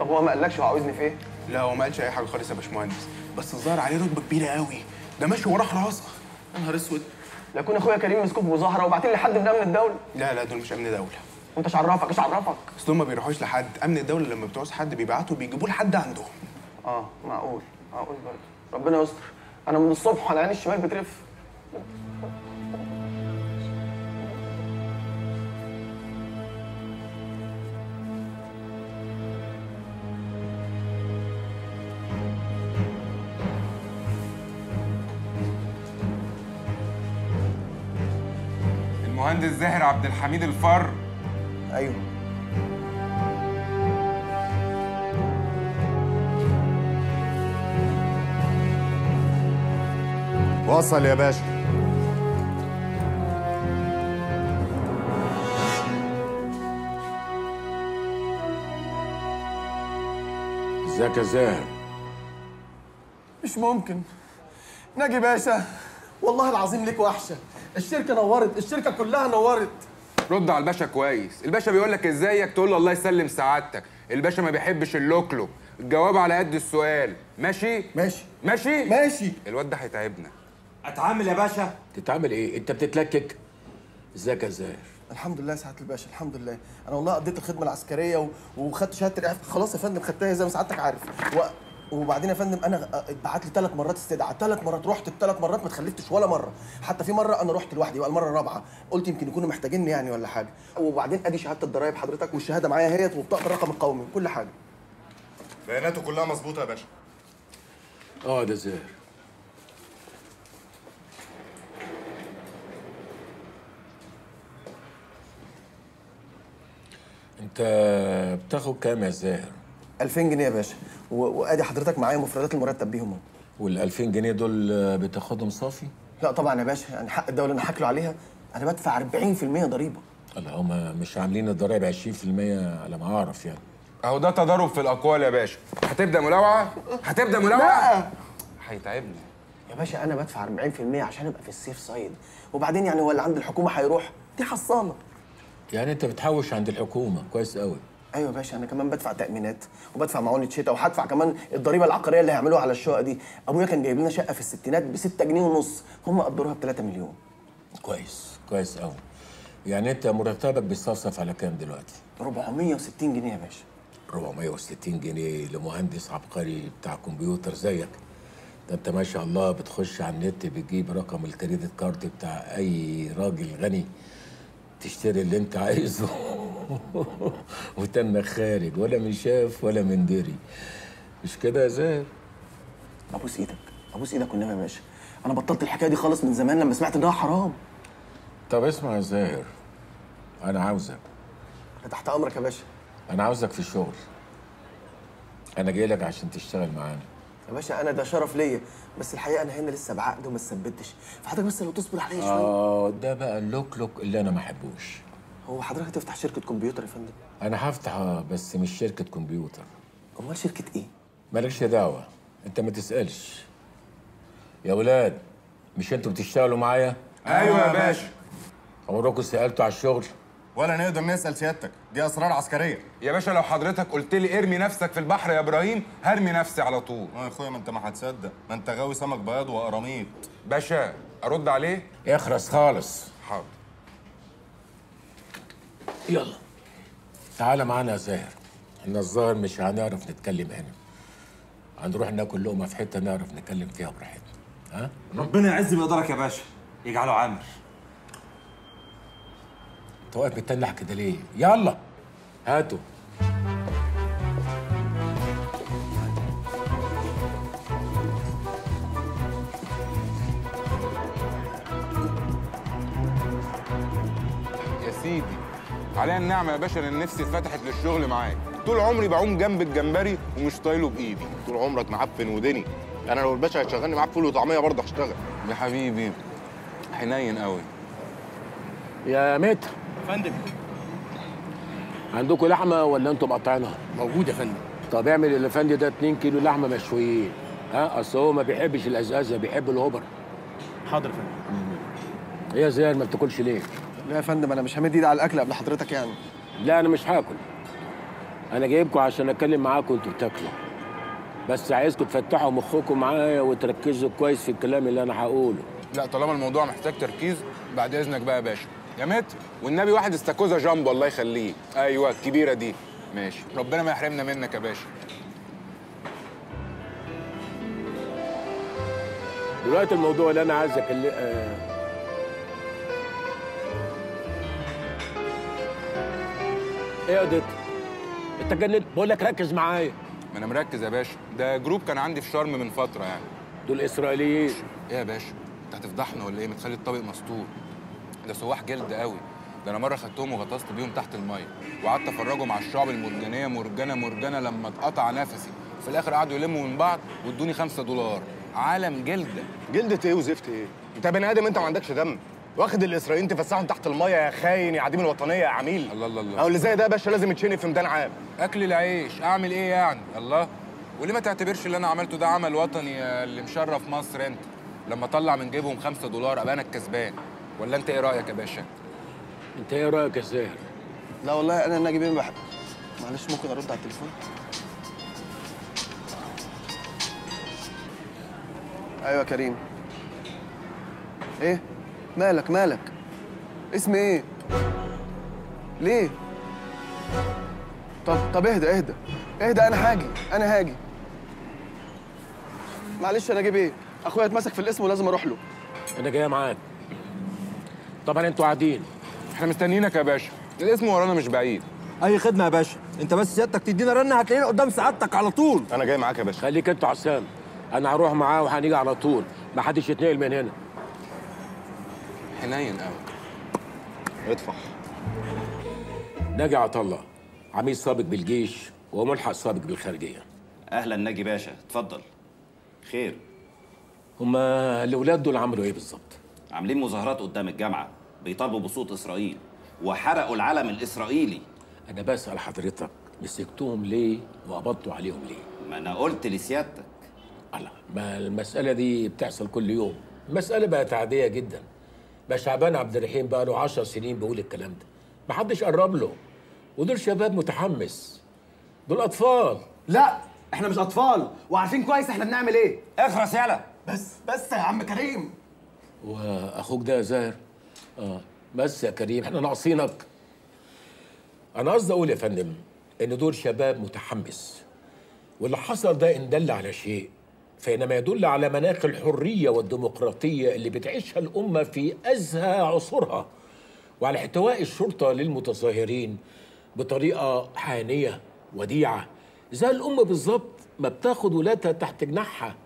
طب هو ما قالكش هو عاوزني في ايه؟ لا هو ما قالش اي حاجه خالص يا باشمهندس، بس الظاهر عليه ركبه كبيره قوي، ده ماشي وراه راسه. يا نهار اسود، لا يكون اخويا كريم مسكوك بمظاهره وبعتين لحد من امن الدوله. لا لا دول مش امن دوله. وانت ايش عرفك ايش عرفك؟ اصل هم ما بيروحوش لحد، امن الدوله لما بتعوز حد بيبعتوا بيجيبوه لحد عندهم. اه معقول، معقول برضه، ربنا يستر. انا من الصبح على عيني الشمال بترف. المهندس زاهر عبد الحميد الفر. ايوه وصل يا باشا. ازيك يا زاهر؟ مش ممكن ناجي باشا، والله العظيم ليك وحشه. الشركة نورت، الشركة كلها نورت. رد على الباشا كويس، الباشا بيقول لك ازيك تقول له الله يسلم سعادتك، الباشا ما بيحبش اللوكلو، الجواب على قد السؤال، ماشي؟ ماشي ماشي ماشي. الواد ده هيتعبنا. اتعامل يا باشا. تتعامل ايه؟ أنت بتتلكك؟ ازيك يا زاهر؟ الحمد لله يا سعادة الباشا، الحمد لله، أنا والله قضيت الخدمة العسكرية وخدت شهادة الإعفاء، خلاص يا فندم خدتها زي ما سعادتك عارف. وبعدين يا فندم انا اتبعت لي 3 مرات استدعاء، 3 مرات رحت، ال3 مرات ما اتخلفتش ولا مره، حتى في مره انا رحت لوحدي بقى المره الرابعه، قلت يمكن يكونوا محتاجيني يعني ولا حاجه، وبعدين ادي شهاده الضرايب حضرتك والشهاده معايا اهيت وبطاقه الرقم القومي وكل حاجه. بياناته كلها مظبوطه يا باشا. اه ده زاهر. انت بتاخد كام يا زاهر؟ 2000 جنيه يا باشا، وادي حضرتك معايا مفردات المرتب بيهم اهو. وال 2000 جنيه دول بتاخدهم صافي؟ لا طبعا يا باشا، يعني حق الدوله انا حاكله عليها، انا بدفع 40% ضريبه. الله، هما مش عاملين الضرايب 20% على ما اعرف يعني. اهو ده تضارب في الاقوال يا باشا، هتبدا ملاوعه؟ هتبدا ملاوعه؟ هيتعبني. يا باشا انا بدفع 40% عشان ابقى في السيف سايد، وبعدين يعني هو اللي عند الحكومه هيروح؟ دي حصانه. يعني انت بتحوش عند الحكومه كويس قوي. ايوه يا باشا، انا كمان بدفع تامينات وبدفع معونه شتاء وهدفع كمان الضريبه العقاريه اللي هيعملوها على الشقه دي. ابويا كان جايب لنا شقه في الستينات ب 6 جنيه ونص، هم قدروها ب 3 مليون. كويس كويس قوي. يعني انت مرتبك بيتصفصف على كام دلوقتي؟ 460 جنيه يا باشا. 460 جنيه لمهندس عبقري بتاع كمبيوتر زيك ده، انت ما شاء الله بتخش على النت بتجيب رقم الكريدت كارد بتاع اي راجل غني تشتري اللي انت عايزه وتنك خارج ولا من شاف ولا من دري. مش كده يا زاهر؟ ابوس ايدك، ابوس ايدك والنبي يا باشا، انا بطلت الحكايه دي خالص من زمان لما سمعت انها حرام. طب اسمع يا زاهر، انا عاوزك. انا تحت امرك يا باشا. انا عاوزك في الشغل، انا جاي لك عشان تشتغل معانا يا باشا. انا ده شرف ليا، بس الحقيقه انا هنا لسه بعقد وما اتثبتش، فحضرتك بس لو تصبر عليا شويه. اه ده بقى اللوك لوك اللي انا ما احبوش. هو حضرتك هتفتح شركه كمبيوتر يا فندم؟ انا هفتحها بس مش شركه كمبيوتر. امال شركه ايه؟ مالكش دعوه، انت ما تسالش. يا ولاد مش انتوا بتشتغلوا معايا؟ ايوه يا باشا. عمركم سالتوا على الشغل؟ ولا نقدر نسال سيادتك، دي اسرار عسكريه يا باشا. لو حضرتك قلت لي ارمي نفسك في البحر يا ابراهيم هرمي نفسي على طول. اه يا اخويا ما انت ما هتصدق، ما انت غاوي سمك بياض وقراميط. باشا ارد عليه؟ اخرس خالص. حاضر يلا تعالى معانا يا زاهر، احنا الظاهر مش هنعرف نتكلم هنا، هنروح ناكل لقمه في حته نعرف نتكلم فيها براحتنا. ها؟ ربنا يعز بقدرك يا باشا، يجعله عامر. انت واقف بتتنح كده ليه؟ يلا هاتوا. يا سيدي عليها النعمة يا باشا، ان نفسي اتفتحت للشغل معاك. طول عمري بعوم جنب الجمبري ومش طايله بايدي. طول عمرك معفن ودني، انا لو الباشا هيشغلني معاك فول وطعميه برضه هشتغل. يا حبيبي حنين قوي. يا متر يا فندم، عندكم لحمه ولا انتم مقطعينها؟ موجوده يا فندم. طب اعمل الافندي ده 2 كيلو لحمه مشويين. ها اصل هو ما بيحبش الازازه، بيحب الهبر. حاضر يا فندم. ايه يا زياد ما بتاكلش ليه؟ لا يا فندم انا مش همد ايدي على الاكل قبل حضرتك يعني. لا انا مش هاكل، انا جايبكم عشان اتكلم معاكم وانتوا بتاكلوا، بس عايزكم تفتحوا مخكم معايا وتركزوا كويس في الكلام اللي انا هقوله. لا طالما الموضوع محتاج تركيز بعد اذنك بقى يا باشا. يا مات والنبي واحد استاكوزا جامبو الله يخليه. ايوه الكبيره دي. ماشي ربنا ما يحرمنا منك يا باشا. دلوقتي الموضوع اللي انا عايز اكلم ايه يا دكتور؟ انت جننت، بقول لك ركز معايا. ما انا مركز يا باشا، ده جروب كان عندي في شرم من فتره يعني. دول اسرائيليين. ايه يا باشا؟ انت هتفضحنا ولا ايه؟ متخلي الطابق مستور. ده سواح جلد قوي، ده انا مره خدتهم وغطست بيهم تحت الميه، وقعدت افرجهم على الشعب المرجانيه مرجانه مرجانه لما اتقطع نفسي، في الاخر قعدوا يلموا من بعض وادوني $5. عالم جلده. جلده ايه وزفت ايه؟ انت بني ادم، انت ما عندكش دم. واخد الاسرائيليين تفسحهم تحت الميه يا خاين، يا عديم الوطنيه، يا عميل. الله الله الله. او اللي زي ده يا باشا لازم يتشنق في ميدان عام. اكل العيش، اعمل ايه يعني؟ الله. وليه ما تعتبرش اللي انا عملته ده عمل وطني اللي مشرف مصر انت؟ لما اطلع من جيبهم $5 ابقى انا الكسبان. ولا انت ايه رايك يا باشا؟ انت ايه رايك يا زاهر؟ لا والله انا ناجي بيه بحب. معلش ممكن ارد على التليفون؟ ايوه يا كريم. ايه؟ مالك مالك؟ اسمي ايه؟ ليه؟ طب اهدى اهدى اهدى، انا هاجي انا هاجي. معلش انا اجيب ايه؟ اخويا اتمسك في الاسم ولازم اروح له. انا جاي معاك. طبعا انتوا قاعدين. احنا مستنيينك يا باشا، الاسم ورانا مش بعيد. اي خدمه يا باشا، انت بس سيادتك تدينا رنه هتلاقينا قدام سعادتك على طول. انا جاي معاك يا باشا. خليك انت عصام، انا هروح معاه وهنيجي على طول، محدش يتنقل من هنا. حنين قوي. ادفع. ناجي عطالله، عميد سابق بالجيش وملحق سابق بالخارجيه. اهلا ناجي باشا، اتفضل. خير؟ هما الاولاد دول عملوا ايه بالظبط؟ عاملين مظاهرات قدام الجامعه بيطالبوا بسقوط اسرائيل وحرقوا العلم الاسرائيلي. انا بسال حضرتك مسكتهم ليه وقبضتوا عليهم ليه؟ ما انا قلت لسيادتك. الله، ما المساله دي بتحصل كل يوم، المساله بقت عاديه جدا. بقى شعبان عبد الرحيم بقى له 10 سنين بيقول الكلام ده، محدش قرب له. ودول شباب متحمس، دول اطفال. لا احنا مش اطفال وعارفين كويس احنا بنعمل ايه. اخرس يالا. بس يا عم كريم. واخوك ده يا زاهر؟ اه بس يا كريم احنا ناقصينك. انا قصدي اقول يا فندم ان دول شباب متحمس، واللي حصل ده ان دل على شيء فإنما يدل على مناخ الحرية والديمقراطية اللي بتعيشها الأمة في أزهى عصورها، وعلى احتواء الشرطة للمتظاهرين بطريقة حانية وديعة زي الأمة بالظبط ما بتاخد ولادها تحت جناحها.